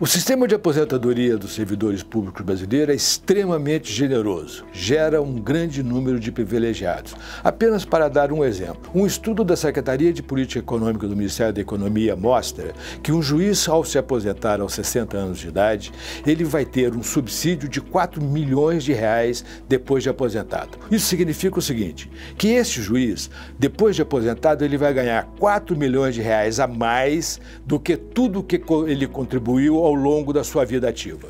O sistema de aposentadoria dos servidores públicos brasileiros é extremamente generoso, gera um grande número de privilegiados. Apenas para dar um exemplo, um estudo da Secretaria de Política Econômica do Ministério da Economia mostra que um juiz, ao se aposentar aos 60 anos de idade, ele vai ter um subsídio de 4 milhões de reais depois de aposentado. Isso significa o seguinte, que esse juiz, depois de aposentado, ele vai ganhar 4 milhões de reais a mais do que tudo que ele contribuiu ao longo da sua vida ativa.